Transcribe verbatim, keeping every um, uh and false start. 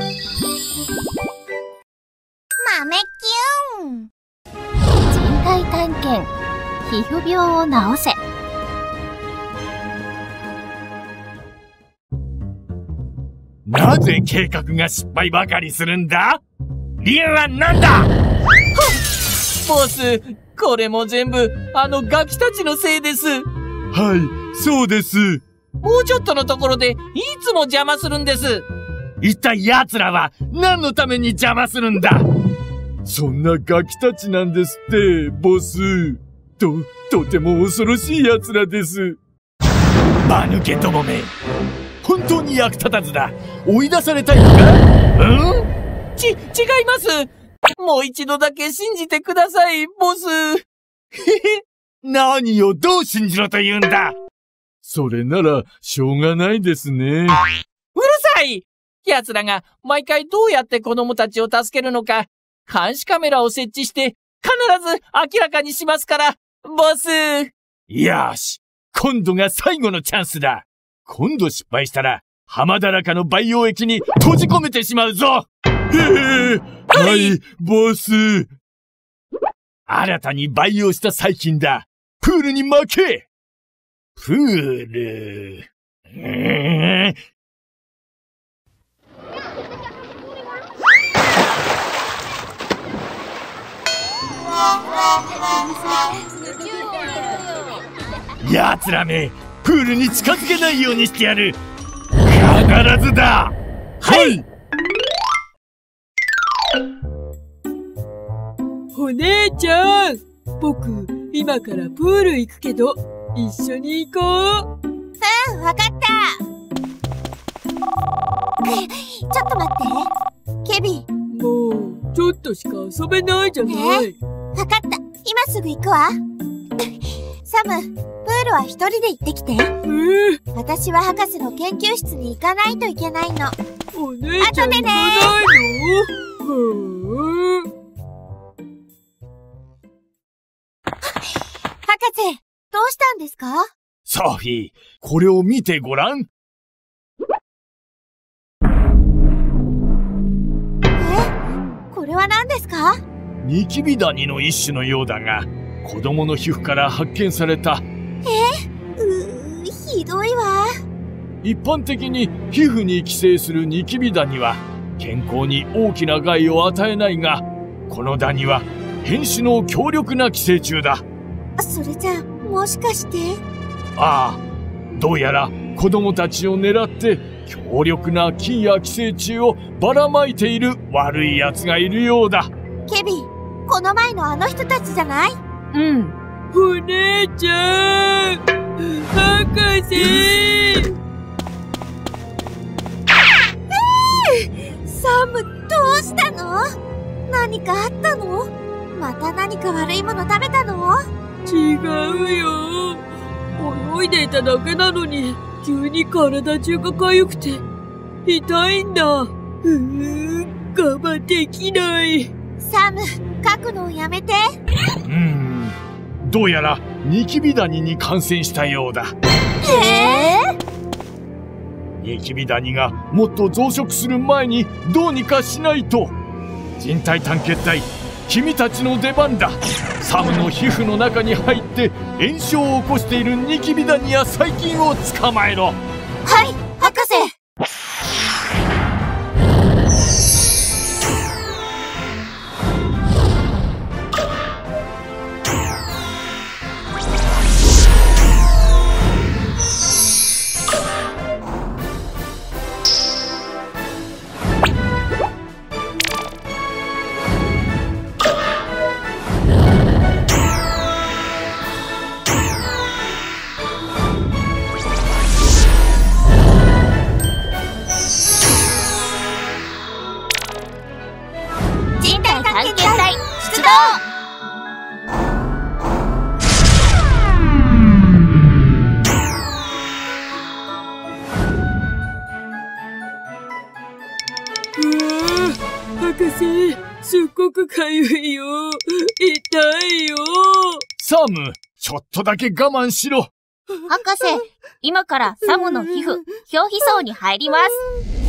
豆キューン人体探検、皮膚病を治せ。なぜ計画が失敗ばかりするんだ？理由は何だ？はっ！ボス、これも全部あのガキたちのせいです。はい、そうです。もうちょっとのところでいつも邪魔するんです。一体奴らは何のために邪魔するんだ？そんなガキたちなんですって、ボス。と、とても恐ろしい奴らです。間抜けどもめ。本当に役立たずだ。追い出されたいのか？うん？ち、違います。もう一度だけ信じてください、ボス。へへ。何をどう信じろと言うんだ？それなら、しょうがないですね。うるさい！奴らが毎回どうやって子供たちを助けるのか、監視カメラを設置して必ず明らかにしますから、ボス。よし、今度が最後のチャンスだ。今度失敗したら、浜だらかの培養液に閉じ込めてしまうぞ。ええ、はい、ボス。新たに培養した細菌だ。プールに負け。プール。えーやつらめ、プールに近づけないようにしてやる。必ずだ。はい。お姉ちゃん、僕今からプール行くけど一緒に行こう。うん、わかった。ちょっと待って、ケビ。もうちょっとしか遊べないじゃない。わかった。今すぐ行くわ。サム、プールは一人で行ってきて。えー、私は博士の研究室に行かないといけないの。お姉ちゃん行かないの？博士、どうしたんですか？ソフィー、これを見てごらん。え？これは何ですか？ニキビダニの一種のようだが、子供の皮膚から発見された。え？うー、ひどいわ。一般的に皮膚に寄生するニキビダニは健康に大きな害を与えないが、このダニは変種の強力な寄生虫だ。それじゃあもしかして。ああ、どうやら子供たちを狙って強力な菌や寄生虫をばらまいている悪い奴がいるようだ。ケビン、この前のあの人たちじゃない？うん。お姉ちゃん、博士。サム、どうしたの？何かあったの？また何か悪いもの食べたの？違うよ。泳いでいただけなのに、急に体中が痒くて、痛いんだ。うーん、我慢できない。サム、書くのをやめて。うーん、どうやらニキビダニに感染したようだ。えー、ニキビダニがもっと増殖する前にどうにかしないと。人体探検隊、君たちの出番だ。サムの皮膚の中に入って炎症を起こしているニキビダニや細菌を捕まえろ。はい、博士。サム、ちょっとだけ我慢しろ。博士、今からサムの皮膚、表皮層に入ります。